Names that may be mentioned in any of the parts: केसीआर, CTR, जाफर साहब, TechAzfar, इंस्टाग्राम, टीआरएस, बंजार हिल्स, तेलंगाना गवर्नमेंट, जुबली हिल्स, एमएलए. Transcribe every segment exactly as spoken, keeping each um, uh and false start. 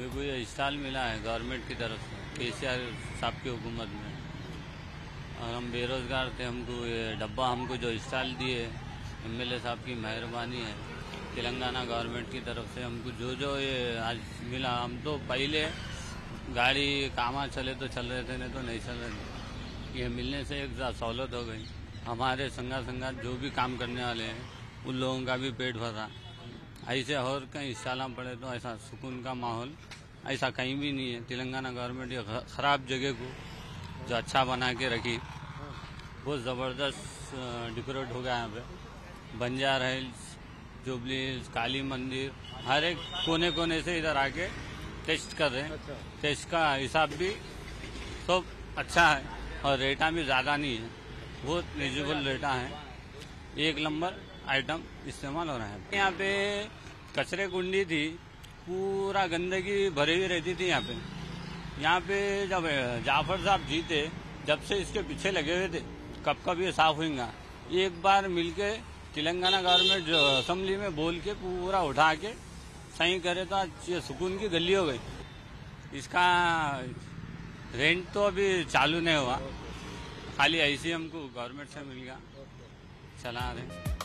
मेरे को ये स्टाल मिला है गवर्नमेंट की तरफ से, केसीआर साहब की हुकूमत में। और हम बेरोजगार थे, हमको ये डब्बा हमको जो स्टाल दिए एमएलए साहब की मेहरबानी है। तेलंगाना गवर्नमेंट की तरफ से हमको जो जो ये आज मिला, हम तो पहले गाड़ी कामा चले तो चल रहे थे, नहीं तो नहीं चल रहे थे। ये मिलने से एक सहूलत हो गई। हमारे संगा संगा जो भी काम करने वाले हैं उन लोगों का भी पेट भरा। ऐसे और कहीं साला पड़े तो ऐसा सुकून का माहौल ऐसा कहीं भी नहीं है। तेलंगाना गवर्नमेंट ये ख़राब जगह को जो अच्छा बना के रखी, बहुत ज़बरदस्त डेकोरेट हो गया। यहाँ पे बंजार हिल्स, जुबली हिल्स, Kali मंदिर, हर एक कोने कोने से इधर आके टेस्ट कर रहे हैं। अच्छा। टेस्ट का हिसाब भी सब अच्छा है और रेटा भी ज़्यादा नहीं है, बहुत रिजनेबल रेटा है। एक नंबर आइटम इस्तेमाल हो रहा है। यहाँ पे कचरे कुंडी थी, पूरा गंदगी भरी हुई रहती थी यहाँ पे। यहाँ पे जब जाफर साहब जीते, जब से इसके पीछे लगे हुए थे, कब कब ये साफ होगा। एक बार मिलके तेलंगाना गवर्नमेंट जो असम्बली में बोल के पूरा उठा के सही करे तो आज ये सुकून की गली हो गई। इसका रेंट तो अभी चालू नहीं हुआ, खाली ऐसी हमको गवर्नमेंट से मिल गया, चला रहे।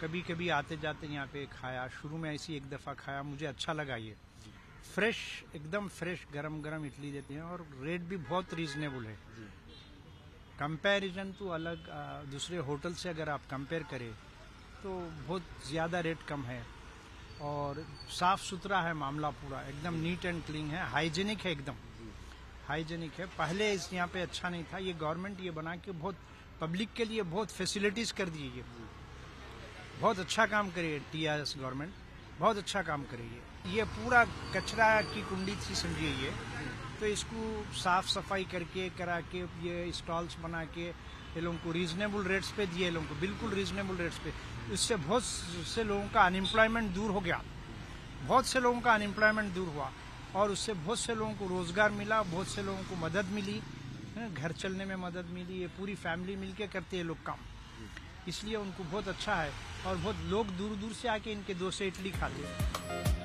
कभी कभी आते जाते यहाँ पे खाया, शुरू में ऐसी एक दफ़ा खाया, मुझे अच्छा लगा। ये फ्रेश, एकदम फ्रेश गरम गरम इडली देते हैं और रेट भी बहुत रीजनेबल है। कंपैरिजन तो अलग दूसरे होटल से अगर आप कंपेयर करें तो बहुत ज़्यादा रेट कम है और साफ़ सुथरा है मामला, पूरा एकदम नीट एंड क्लीन है, हाइजीनिक है, एकदम हाइजीनिक है। पहले इस यहाँ पे अच्छा नहीं था, ये गवर्नमेंट ये बना के बहुत पब्लिक के लिए बहुत फैसिलिटीज़ कर दी है। बहुत अच्छा काम करे टीआरएस गवर्नमेंट, बहुत अच्छा काम करे। ये ये पूरा कचरा की कुंडी थी समझिए, ये तो इसको साफ सफाई करके करा के ये स्टॉल्स बना के ये लोगों को रीजनेबल रेट्स पे दिए, लोगों को बिल्कुल रीजनेबल रेट्स पे। इससे बहुत से लोगों का अनएम्प्लॉयमेंट दूर हो गया, बहुत से लोगों का अनएम्प्लॉयमेंट दूर हुआ और उससे बहुत से लोगों को रोजगार मिला, बहुत से लोगों को मदद मिली, घर चलने में मदद मिली। ये पूरी फैमिली मिल के करते हैं लोग काम, इसलिए उनको बहुत अच्छा है और बहुत लोग दूर दूर से आके इनके डोसे इडली खाते हैं।